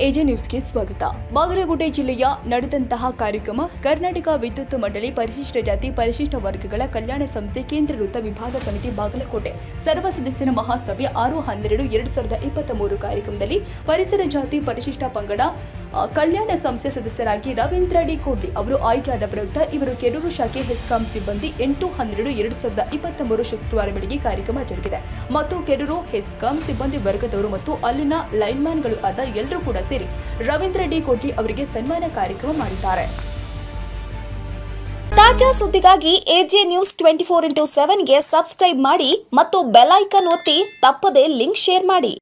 एजे news के स्वागत। बागलकोटे जिल्ಲೆಯ ನಡೆದಂತಹ कार्यक्रम कर्नाटक विद्युत मंडली ಪರಿಶಿಷ್ಟ ಜಾತಿ ಪರಿಶಿಷ್ಟ ವರ್ಗಗಳ ಕಲ್ಯಾಣ ಸಂಸ್ಥೆ ಕೇಂದ್ರೀಕೃತ ವಿಭಾಗ ಸಮಿತಿ ಬಾಗಲಕೋಟೆ ಸರ್ವ ಸದಸ್ಯರ ಮಹಾಸಭೆ 6-12-2023 ಕಾರ್ಯಕ್ರಮದಲ್ಲಿ ಪರಿಸರ ಜಾತಿ ಪರಿಶಿಷ್ಟ ಪಂಗಡ ಕಲ್ಯಾಣ ಸಂಸ್ಥೆ ಸದಸ್ಯರಾಗಿ ರವೀಂದ್ರ ಡಿ ಕೋಡ್ಲಿ ಅವರು ಆಯ್ಕೆಯಾದ ಪ್ರಯುಕ್ತ ಇವರು ಕೆರೂರು ಶಾಖೆ ಹೆಸ್ಕಾಂ ಸಿಬ್ಬಂದಿ 8-12-2023 ಶುಕ್ರವಾರ ಬೆಳಗ್ಗೆ ಕಾರ್ಯಕ್ರಮ ಜರುಗಿದೆ ಮತ್ತು ಕೆರೂರು ಹೆಸ್ಕಾಂ ಸಿಬ್ಬಂದಿ ವರ್ಗದವರು ಮತ್ತು ಅಲ್ಲಿನ ಲೈನ್‌ಮ್ಯಾನ್ಗಳು ಆದ ಎಲ್ಲರೂ ಕೂಡ ಸೇರಿ ರವೀಂದ್ರ ಡಿ ಕೋಡ್ಲಿ ಅವರಿಗೆ ಸನ್ಮಾನ ಕಾರ್ಯಕ್ರಮ ಮಾಡಿದ್ದಾರೆ। ತಾಜಾ ಸುದ್ದಿಗಾಗಿ ಎಜೆ ನ್ಯೂಸ್ 24x7 ಗೆ ಸಬ್ಸ್ಕ್ರೈಬ್ ಮಾಡಿ ಮತ್ತು ಬೆಲ್ ಐಕಾನ್ ಒತ್ತಿ ತಪ್ಪದೇ ಲಿಂಕ್ ಶೇರ್ ಮಾಡಿ।